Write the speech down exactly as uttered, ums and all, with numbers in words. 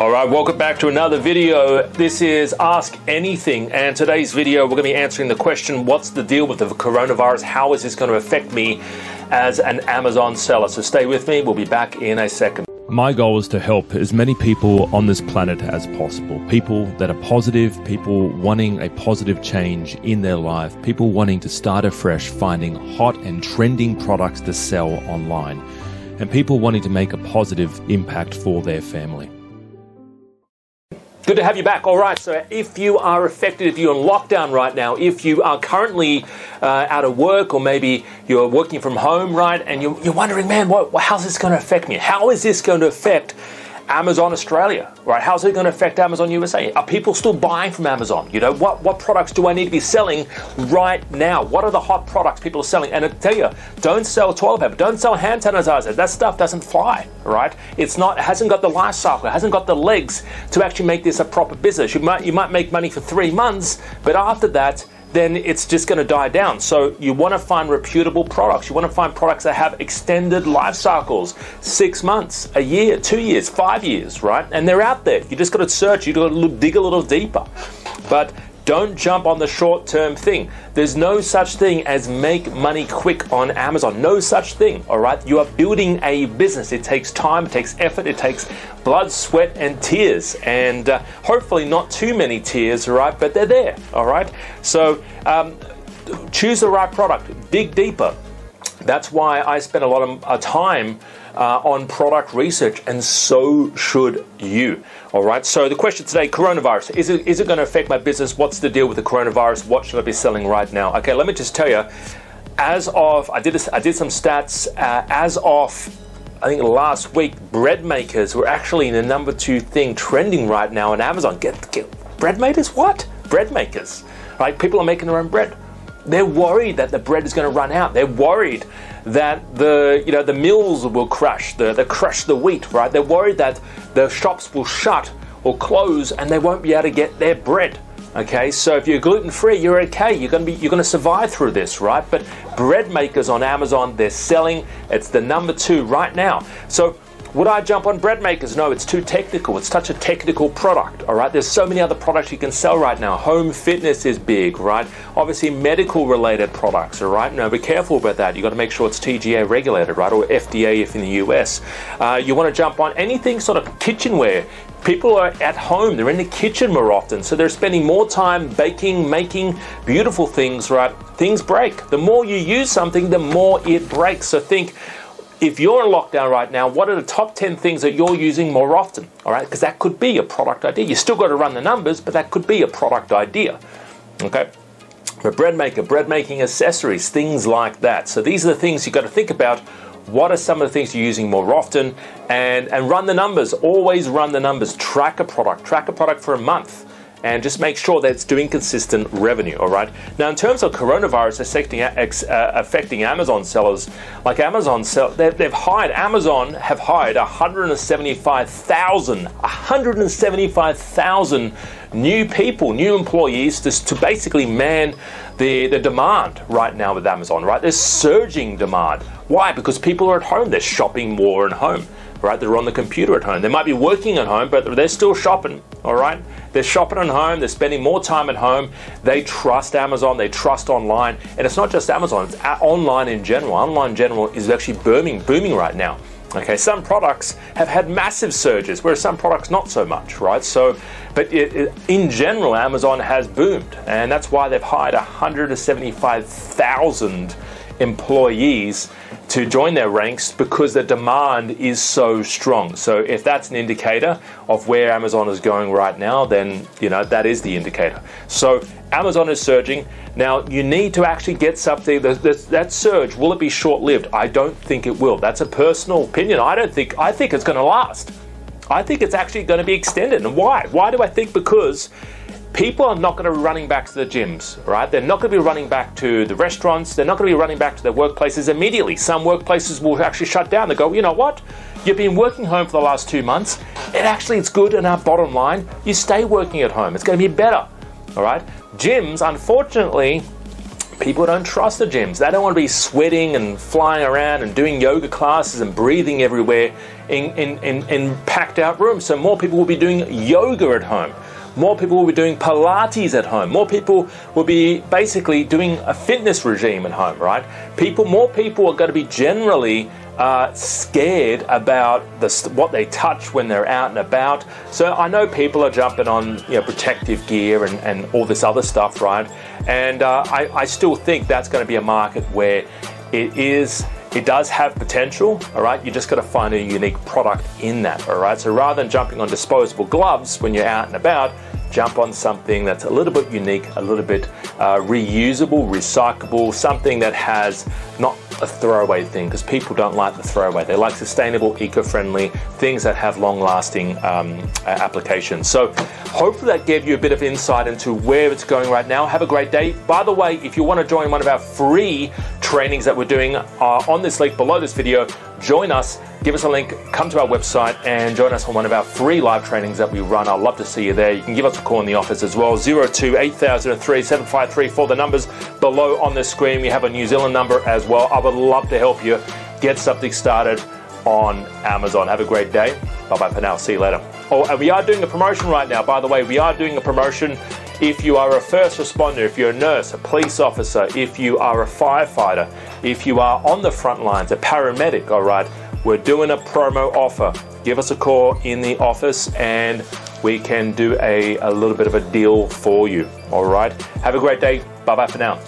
All right, welcome back to another video. This is Ask Anything, and today's video we're going to be answering the question, what's the deal with the coronavirus? How is this going to affect me as an Amazon seller? So stay with me, we'll be back in a second. My goal is to help as many people on this planet as possible. People that are positive, people wanting a positive change in their life, people wanting to start afresh, finding hot and trending products to sell online, and people wanting to make a positive impact for their family. Good to have you back. All right, so if you are affected, if you're in lockdown right now, if you are currently uh, out of work, or maybe you're working from home, right, and you're, you're wondering, man, what, how's this going to affect me? How is this going to affect Amazon Australia, right? How's it going to affect Amazon U S A? Are people still buying from Amazon? You know, what, what products do I need to be selling right now? What are the hot products people are selling? And I tell you, don't sell toilet paper, don't sell hand sanitizer. That stuff doesn't fly, right? It's not, it hasn't got the life cycle, it hasn't got the legs to actually make this a proper business. You might, you might make money for three months, but after that, then it's just going to die down. So you want to find reputable products. You want to find products that have extended life cycles, six months, a year, two years, five years, right? And they're out there. You just got to search. You got to look, dig a little deeper. But don't jump on the short-term thing. There's no such thing as make money quick on Amazon. No such thing, all right? You are building a business. It takes time, it takes effort, it takes blood, sweat, and tears. And uh, hopefully not too many tears, right? But they're there, all right? So um, choose the right product, dig deeper. That's why I spend a lot of uh, time Uh, on product research, and so should you. All right, so the question today, coronavirus. Is it, is it going to affect my business? What's the deal with the coronavirus? What should I be selling right now? Okay, let me just tell you, as of, I did, this, I did some stats, uh, as of, I think last week, bread makers were actually the number two thing trending right now on Amazon. Get, get bread makers? What? Bread makers, right? People are making their own bread. They're worried that the bread is going to run out. They're worried that the you know the mills will crash, the, they crush the wheat, right? They're worried that the shops will shut or close, and they won't be able to get their bread. Okay, so if you're gluten-free, you're okay. You're going to be you're going to survive through this, right? But bread makers on Amazon, they're selling. It's the number two right now. So would I jump on bread makers? No, it's too technical. It's such a technical product, all right? There's so many other products you can sell right now. Home fitness is big, right? Obviously, medical-related products, all right? Now, be careful about that. You've got to make sure it's T G A regulated, right? Or F D A if in the U S. Uh, you want to jump on anything sort of kitchenware. People are at home. They're in the kitchen more often. So they're spending more time baking, making beautiful things, right? Things break. The more you use something, the more it breaks. So think, if you're in lockdown right now, what are the top ten things that you're using more often? All right, because that could be a product idea. You still got to run the numbers, but that could be a product idea. Okay, but bread maker, bread making accessories, things like that. So these are the things you got to think about. What are some of the things you're using more often? And and run the numbers. Always run the numbers. Track a product. Track a product for a month. And just make sure that it's doing consistent revenue, all right? Now, in terms of coronavirus affecting, uh, affecting Amazon sellers, like Amazon, sell, they've, they've hired, Amazon have hired one hundred seventy-five thousand new people, new employees to, to basically man the, the demand right now with Amazon, right? There's surging demand. Why? Because people are at home, they're shopping more at home. Right, they're on the computer at home. They might be working at home, but they're still shopping, all right? They're shopping at home, they're spending more time at home. They trust Amazon, they trust online. And it's not just Amazon, it's online in general. Online in general is actually booming, booming right now. Okay, some products have had massive surges, whereas some products not so much, right? So, but it, it, in general, Amazon has boomed. And that's why they've hired one hundred seventy-five thousand employees to join their ranks, because the demand is so strong. So if that's an indicator of where Amazon is going right now, then you know that is the indicator. So Amazon is surging. Now you need to actually get something, that, that, that surge, will it be short-lived? I don't think it will. That's a personal opinion. I don't think, I think it's gonna last. I think it's actually gonna be extended. And why? Why do I think? Because people are not going to be running back to the gyms, right? They're not going to be running back to the restaurants. They're not going to be running back to their workplaces immediately. Some workplaces will actually shut down. They go, you know what? You've been working home for the last two months. It actually is good in our bottom line. You stay working at home. It's going to be better, all right? Gyms, unfortunately, people don't trust the gyms. They don't want to be sweating and flying around and doing yoga classes and breathing everywhere in, in, in, in packed out rooms. So more people will be doing yoga at home. More people will be doing Pilates at home. More people will be basically doing a fitness regime at home, right? People, more people are going to be generally uh, scared about the, what they touch when they're out and about. So I know people are jumping on, you know, protective gear and, and all this other stuff, right? And uh, I, I still think that's going to be a market where it is... It does have potential, all right? You just gotta find a unique product in that, all right? So rather than jumping on disposable gloves when you're out and about, jump on something that's a little bit unique, a little bit uh, reusable, recyclable, something that has not a throwaway thing, because people don't like the throwaway. They like sustainable, eco-friendly things that have long-lasting um, applications. So hopefully that gave you a bit of insight into where it's going right now. Have a great day. By the way, if you want to join one of our free trainings that we're doing uh, on this link below this video, join us, give us a link, come to our website and join us on one of our free live trainings that we run. I'd love to see you there. You can give us a call in the office as well, zero two eight thousand three seven five three for the numbers below on the screen. We have a New Zealand number as well. I would love to help you get something started on Amazon. Have a great day. Bye-bye for now. See you later. Oh, and we are doing a promotion right now. By the way, we are doing a promotion. If you are a first responder, if you're a nurse, a police officer, if you are a firefighter, if you are on the front lines, a paramedic, all right, we're doing a promo offer. Give us a call in the office and we can do a, a little bit of a deal for you, all right? Have a great day. Bye-bye for now.